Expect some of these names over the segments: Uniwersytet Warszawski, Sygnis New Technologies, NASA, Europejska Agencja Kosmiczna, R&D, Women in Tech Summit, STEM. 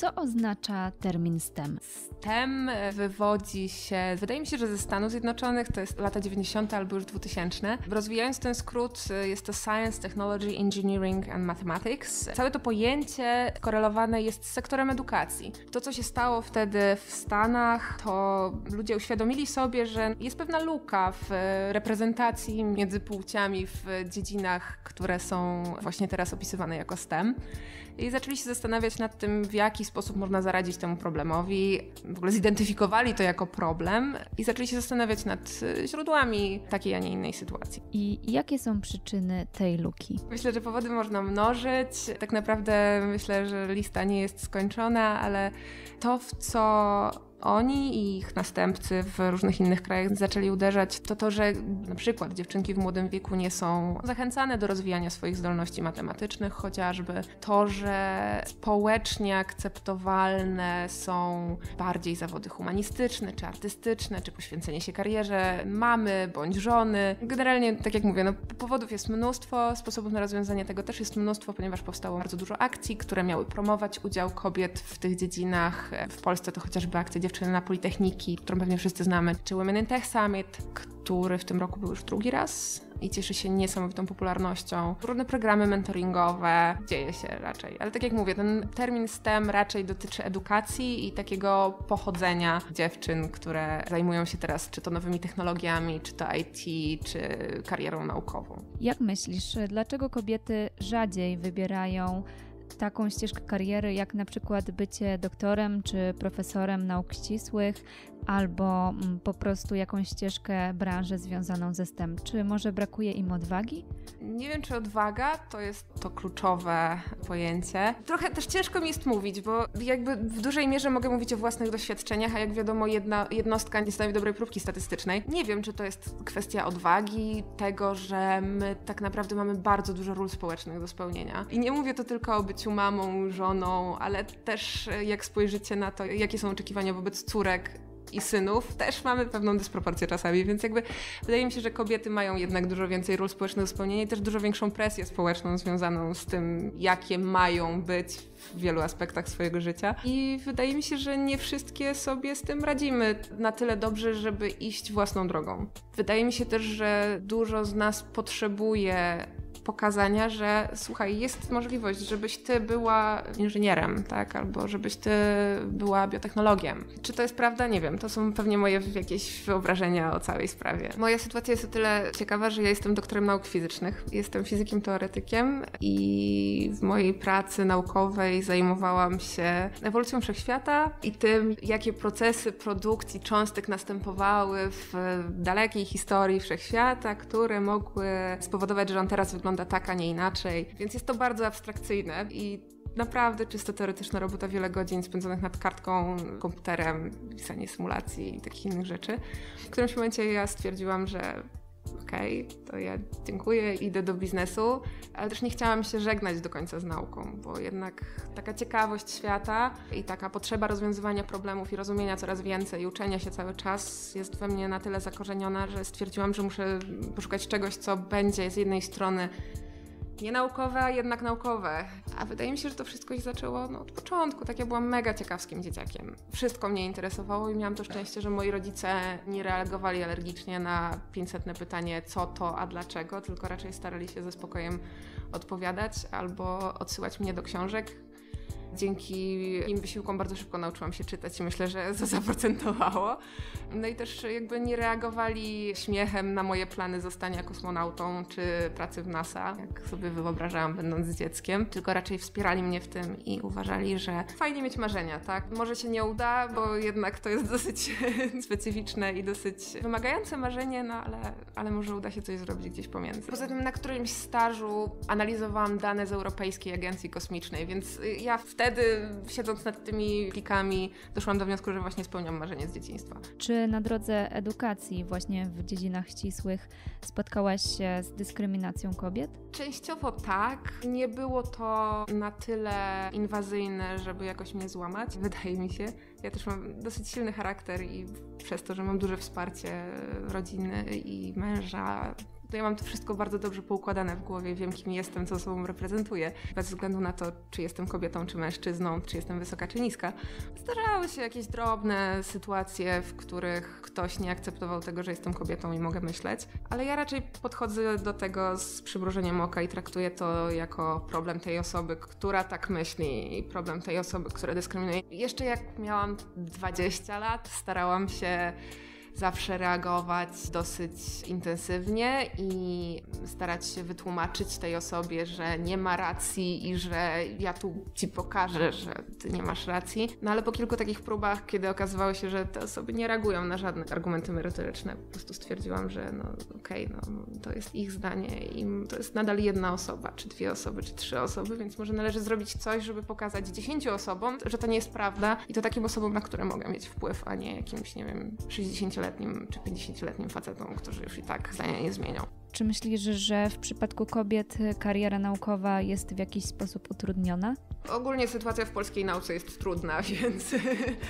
Co oznacza termin STEM? STEM wywodzi się, wydaje mi się, że ze Stanów Zjednoczonych, to jest lata 90. albo już 2000. Rozwijając ten skrót, jest to Science, Technology, Engineering and Mathematics. Całe to pojęcie korelowane jest z sektorem edukacji. To, co się stało wtedy w Stanach, to ludzie uświadomili sobie, że jest pewna luka w reprezentacji między płciami w dziedzinach, które są właśnie teraz opisywane jako STEM. I zaczęli się zastanawiać nad tym, w jaki sposób można zaradzić temu problemowi. W ogóle zidentyfikowali to jako problem i zaczęli się zastanawiać nad źródłami takiej, a nie innej sytuacji. I jakie są przyczyny tej luki? Myślę, że powody można mnożyć. Tak naprawdę myślę, że lista nie jest skończona, ale to, w co oni i ich następcy w różnych innych krajach zaczęli uderzać, to, że na przykład dziewczynki w młodym wieku nie są zachęcane do rozwijania swoich zdolności matematycznych chociażby, to, że społecznie akceptowalne są bardziej zawody humanistyczne, czy artystyczne, czy poświęcenie się karierze mamy bądź żony. Generalnie, tak jak mówię, powodów jest mnóstwo, sposobów na rozwiązanie tego też jest mnóstwo, ponieważ powstało bardzo dużo akcji, które miały promować udział kobiet w tych dziedzinach. W Polsce to chociażby akcja Dziewczyna Politechniki, którą pewnie wszyscy znamy, czy Women in Tech Summit, który w tym roku był już drugi raz i cieszy się niesamowitą popularnością. Różne programy mentoringowe, dzieje się raczej. Ale tak jak mówię, ten termin STEM raczej dotyczy edukacji i takiego pochodzenia dziewczyn, które zajmują się teraz czy to nowymi technologiami, czy to IT, czy karierą naukową. Jak myślisz, dlaczego kobiety rzadziej wybierają taką ścieżkę kariery, jak na przykład bycie doktorem czy profesorem nauk ścisłych, albo po prostu jakąś ścieżkę, branżę związaną ze STEM? Czy może brakuje im odwagi? Nie wiem, czy odwaga to jest to kluczowe pojęcie. Trochę też ciężko mi jest mówić, bo jakby w dużej mierze mogę mówić o własnych doświadczeniach, a jak wiadomo jednostka nie stanowi dobrej próbki statystycznej. Nie wiem, czy to jest kwestia odwagi, tego, że my tak naprawdę mamy bardzo dużo ról społecznych do spełnienia. I nie mówię to tylko o byciu mamą, żoną, ale też jak spojrzycie na to, jakie są oczekiwania wobec córek i synów, też mamy pewną dysproporcję czasami, więc jakby wydaje mi się, że kobiety mają jednak dużo więcej ról społecznych do spełnienia i też dużo większą presję społeczną związaną z tym, jakie mają być w wielu aspektach swojego życia. I wydaje mi się, że nie wszystkie sobie z tym radzimy na tyle dobrze, żeby iść własną drogą. Wydaje mi się też, że dużo z nas potrzebuje pokazania, że słuchaj, jest możliwość, żebyś ty była inżynierem, tak? Albo żebyś ty była biotechnologiem. Czy to jest prawda? Nie wiem. To są pewnie moje jakieś wyobrażenia o całej sprawie. Moja sytuacja jest o tyle ciekawa, że ja jestem doktorem nauk fizycznych. Jestem fizykiem teoretykiem i w mojej pracy naukowej zajmowałam się ewolucją wszechświata i tym, jakie procesy produkcji cząstek następowały w dalekiej historii wszechświata, które mogły spowodować, że on teraz wygląda tak, a nie inaczej. Więc jest to bardzo abstrakcyjne i naprawdę czysto teoretyczna robota, wiele godzin spędzonych nad kartką, komputerem, pisanie symulacji i takich innych rzeczy. W którymś momencie ja stwierdziłam, że okej, to ja dziękuję, idę do biznesu, ale też nie chciałam się żegnać do końca z nauką, bo jednak taka ciekawość świata i taka potrzeba rozwiązywania problemów i rozumienia coraz więcej i uczenia się cały czas jest we mnie na tyle zakorzeniona, że stwierdziłam, że muszę poszukać czegoś, co będzie z jednej strony nienaukowe, a jednak naukowe. A wydaje mi się, że to wszystko się zaczęło od początku. Tak, ja byłam mega ciekawskim dzieciakiem. Wszystko mnie interesowało i miałam to szczęście, że moi rodzice nie reagowali alergicznie na 500 pytanie co to, a dlaczego, tylko raczej starali się ze spokojem odpowiadać albo odsyłać mnie do książek. Dzięki im wysiłkom bardzo szybko nauczyłam się czytać i myślę, że to zaprocentowało. No i też jakby nie reagowali śmiechem na moje plany zostania kosmonautą czy pracy w NASA, jak sobie wyobrażałam będąc dzieckiem, tylko raczej wspierali mnie w tym i uważali, że fajnie mieć marzenia, tak? Może się nie uda, bo jednak to jest dosyć specyficzne i dosyć wymagające marzenie, no ale może uda się coś zrobić gdzieś pomiędzy. Poza tym na którymś stażu analizowałam dane z Europejskiej Agencji Kosmicznej, więc ja wtedy, siedząc nad tymi plikami, doszłam do wniosku, że właśnie spełniam marzenie z dzieciństwa. Czy na drodze edukacji właśnie w dziedzinach ścisłych spotkałaś się z dyskryminacją kobiet? Częściowo tak. Nie było to na tyle inwazyjne, żeby jakoś mnie złamać, wydaje mi się. Ja też mam dosyć silny charakter i przez to, że mam duże wsparcie rodziny i męża, to ja mam to wszystko bardzo dobrze poukładane w głowie, wiem kim jestem, co sobą reprezentuję, bez względu na to, czy jestem kobietą, czy mężczyzną, czy jestem wysoka, czy niska. Zdarzały się jakieś drobne sytuacje, w których ktoś nie akceptował tego, że jestem kobietą i mogę myśleć, ale ja raczej podchodzę do tego z przymrużeniem oka i traktuję to jako problem tej osoby, która tak myśli i problem tej osoby, która dyskryminuje. Jeszcze jak miałam 20 lat, starałam się zawsze reagować dosyć intensywnie i starać się wytłumaczyć tej osobie, że nie ma racji i że ja tu ci pokażę, że ty nie masz racji. No ale po kilku takich próbach, kiedy okazywało się, że te osoby nie reagują na żadne argumenty merytoryczne, po prostu stwierdziłam, że no okej, no to jest ich zdanie i to jest nadal jedna osoba, czy dwie osoby, czy trzy osoby, więc może należy zrobić coś, żeby pokazać 10 osobom, że to nie jest prawda i to takim osobom, na które mogę mieć wpływ, a nie jakimś, nie wiem, 60-letnim czy 50-letnim facetom, którzy już i tak zdania nie zmienią. Czy myślisz, że w przypadku kobiet kariera naukowa jest w jakiś sposób utrudniona? Ogólnie sytuacja w polskiej nauce jest trudna, więc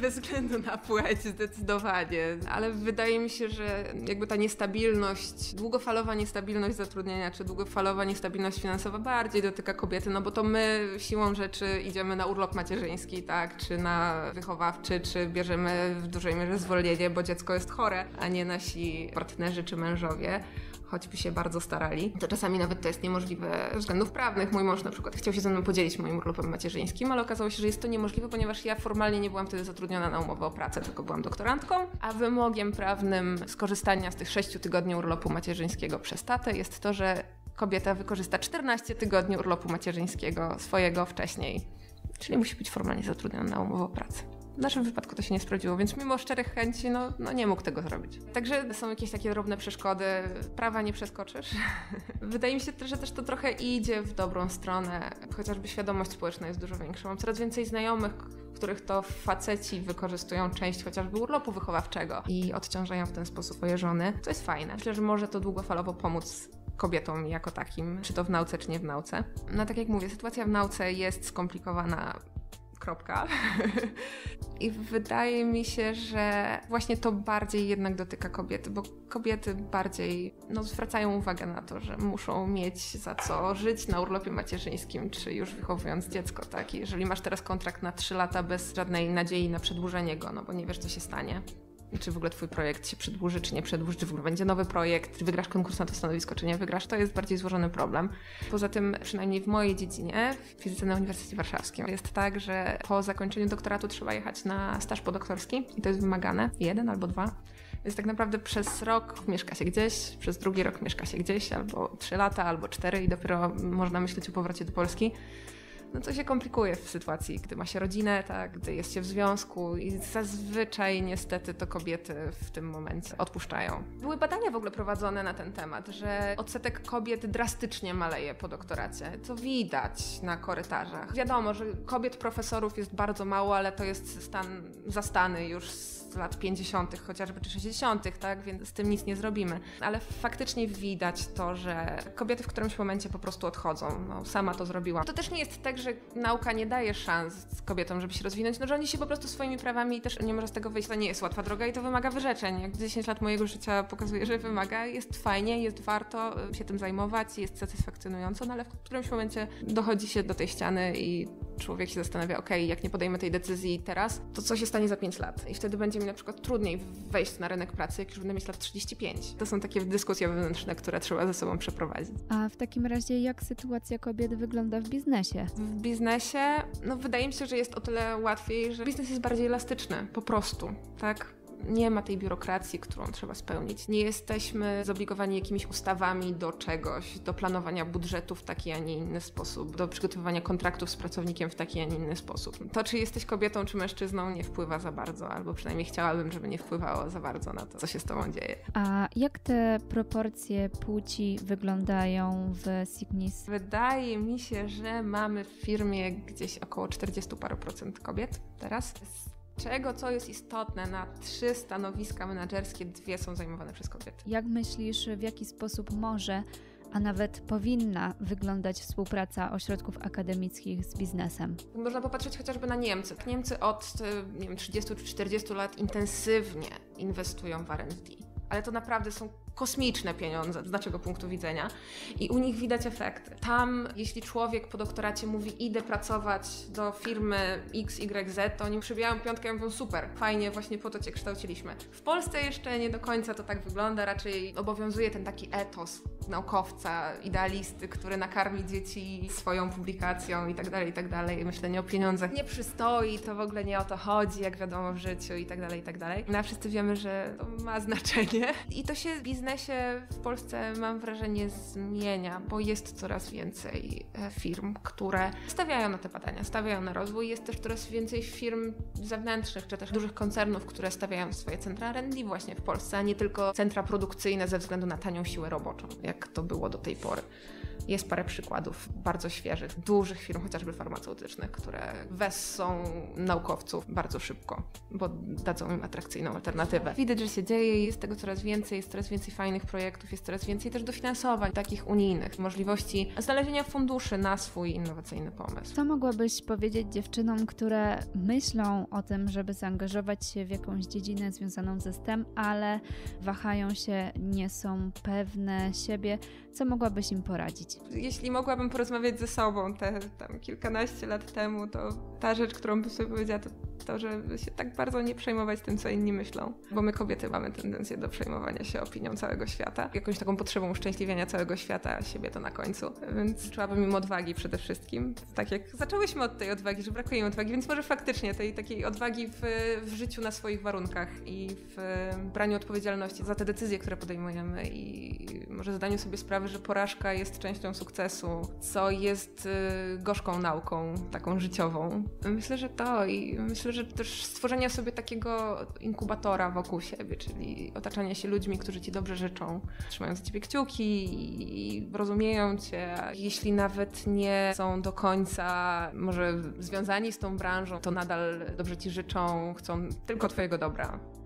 bez względu na płeć zdecydowanie, ale wydaje mi się, że jakby ta niestabilność, długofalowa niestabilność zatrudnienia czy długofalowa niestabilność finansowa bardziej dotyka kobiety, no bo to my siłą rzeczy idziemy na urlop macierzyński, tak, czy na wychowawczy, czy bierzemy w dużej mierze zwolnienie, bo dziecko jest chore, a nie nasi partnerzy czy mężowie, choćby się bardzo starali. To czasami nawet to jest niemożliwe ze względów prawnych. Mój mąż na przykład chciał się ze mną podzielić moim urlopem macierzyńskim, ale okazało się, że jest to niemożliwe, ponieważ ja formalnie nie byłam wtedy zatrudniona na umowę o pracę, tylko byłam doktorantką, a wymogiem prawnym skorzystania z tych 6 tygodni urlopu macierzyńskiego przez tatę jest to, że kobieta wykorzysta 14 tygodni urlopu macierzyńskiego swojego wcześniej, czyli musi być formalnie zatrudniona na umowę o pracę. W naszym wypadku to się nie sprawdziło, więc mimo szczerych chęci no nie mógł tego zrobić. Także są jakieś takie drobne przeszkody, prawa nie przeskoczysz. Wydaje mi się, że też to trochę idzie w dobrą stronę, chociażby świadomość społeczna jest dużo większa. Mam coraz więcej znajomych, których to faceci wykorzystują część chociażby urlopu wychowawczego i odciążają w ten sposób swoje żony, co jest fajne. Myślę, że może to długofalowo pomóc kobietom jako takim, czy to w nauce, czy nie w nauce. No tak jak mówię, sytuacja w nauce jest skomplikowana. I wydaje mi się, że właśnie to bardziej jednak dotyka kobiety, bo kobiety bardziej zwracają uwagę na to, że muszą mieć za co żyć na urlopie macierzyńskim, czy już wychowując dziecko, tak? I jeżeli masz teraz kontrakt na 3 lata bez żadnej nadziei na przedłużenie go, bo nie wiesz, co się stanie. Czy w ogóle twój projekt się przedłuży, czy nie przedłuży, czy w ogóle będzie nowy projekt, czy wygrasz konkurs na to stanowisko, czy nie wygrasz, to jest bardziej złożony problem. Poza tym, przynajmniej w mojej dziedzinie, w fizyce na Uniwersytecie Warszawskim, jest tak, że po zakończeniu doktoratu trzeba jechać na staż podoktorski i to jest wymagane, 1 albo 2. Więc tak naprawdę przez rok mieszka się gdzieś, przez drugi rok mieszka się gdzieś, albo 3 lata, albo 4 i dopiero można myśleć o powrocie do Polski. To się komplikuje w sytuacji, gdy ma się rodzinę, tak, gdy jest się w związku i zazwyczaj niestety to kobiety w tym momencie odpuszczają. Były badania w ogóle prowadzone na ten temat, że odsetek kobiet drastycznie maleje po doktoracie, co widać na korytarzach. Wiadomo, że kobiet profesorów jest bardzo mało, ale to jest stan zastany już z lat 50. chociażby, czy 60., tak, więc z tym nic nie zrobimy. Ale faktycznie widać to, że kobiety w którymś momencie po prostu odchodzą. Sama to zrobiłam. To też nie jest tak, że nauka nie daje szans kobietom, żeby się rozwinąć, że oni się po prostu swoimi prawami i też nie może z tego wyjść. To nie jest łatwa droga i to wymaga wyrzeczeń. Jak 10 lat mojego życia pokazuje, że wymaga, jest fajnie, jest warto się tym zajmować, jest satysfakcjonująco, ale w którymś momencie dochodzi się do tej ściany i człowiek się zastanawia, okej, jak nie podejmę tej decyzji teraz, to co się stanie za 5 lat? I wtedy będzie mi na przykład trudniej wejść na rynek pracy, jak już będę mieć lat 35. To są takie dyskusje wewnętrzne, które trzeba ze sobą przeprowadzić. A w takim razie jak sytuacja kobiet wygląda w biznesie? W biznesie, wydaje mi się, że jest o tyle łatwiej, że biznes jest bardziej elastyczny, po prostu, tak? Nie ma tej biurokracji, którą trzeba spełnić. Nie jesteśmy zobligowani jakimiś ustawami do czegoś, do planowania budżetu w taki, a nie inny sposób, do przygotowywania kontraktów z pracownikiem w taki, a nie inny sposób. To, czy jesteś kobietą, czy mężczyzną, nie wpływa za bardzo, albo przynajmniej chciałabym, żeby nie wpływało za bardzo na to, co się z tobą dzieje. A jak te proporcje płci wyglądają w Sygnis? Wydaje mi się, że mamy w firmie gdzieś około 40 paru procent kobiet teraz. Co jest istotne, na 3 stanowiska menedżerskie 2 są zajmowane przez kobiety. Jak myślisz, w jaki sposób może, a nawet powinna wyglądać współpraca ośrodków akademickich z biznesem? Można popatrzeć chociażby na Niemcy. Niemcy od 30 czy 40 lat intensywnie inwestują w R&D, ale to naprawdę są kosmiczne pieniądze z naszego punktu widzenia i u nich widać efekty. Tam, jeśli człowiek po doktoracie mówi, idę pracować do firmy XYZ, to oni przybijają piątkę i mówią, super, fajnie, właśnie po to Cię kształciliśmy. W Polsce jeszcze nie do końca to tak wygląda, raczej obowiązuje ten taki etos naukowca, idealisty, który nakarmi dzieci swoją publikacją i tak dalej, myślenie o pieniądzach nie przystoi, to w ogóle nie o to chodzi, jak wiadomo w życiu i tak dalej, no a wszyscy wiemy, że to ma znaczenie i to się w biznesie w Polsce, mam wrażenie, zmienia, bo jest coraz więcej firm, które stawiają na te badania, stawiają na rozwój, jest też coraz więcej firm zewnętrznych, czy też dużych koncernów, które stawiają swoje centra R&D właśnie w Polsce, a nie tylko centra produkcyjne ze względu na tanią siłę roboczą, jak to było do tej pory. Jest parę przykładów bardzo świeżych, dużych firm, chociażby farmaceutycznych, które wessą naukowców bardzo szybko, bo dadzą im atrakcyjną alternatywę. Widać, że się dzieje, jest tego coraz więcej, jest coraz więcej fajnych projektów, jest coraz więcej też dofinansowań takich unijnych, możliwości znalezienia funduszy na swój innowacyjny pomysł. Co mogłabyś powiedzieć dziewczynom, które myślą o tym, żeby zaangażować się w jakąś dziedzinę związaną ze STEM, ale wahają się, nie są pewne siebie? Co mogłabyś im poradzić? Jeśli mogłabym porozmawiać ze sobą te tam kilkanaście lat temu, to ta rzecz, którą bym sobie powiedziała, to, żeby się tak bardzo nie przejmować tym, co inni myślą. Bo my kobiety mamy tendencję do przejmowania się opinią całego świata. Jakąś taką potrzebą uszczęśliwiania całego świata, siebie to na końcu. Więc czułabym im odwagi przede wszystkim. Tak jak zaczęłyśmy od tej odwagi, że brakuje im odwagi, więc może faktycznie tej takiej odwagi w życiu na swoich warunkach i w braniu odpowiedzialności za te decyzje, które podejmujemy i może zdaniu sobie sprawy, że porażka jest częścią sukcesu, co jest gorzką nauką, taką życiową. Myślę, że to i myślę, że też stworzenie sobie takiego inkubatora wokół siebie, czyli otaczanie się ludźmi, którzy ci dobrze życzą, trzymają za ciebie kciuki i rozumieją cię. Jeśli nawet nie są do końca może związani z tą branżą, to nadal dobrze ci życzą, chcą tylko twojego dobra.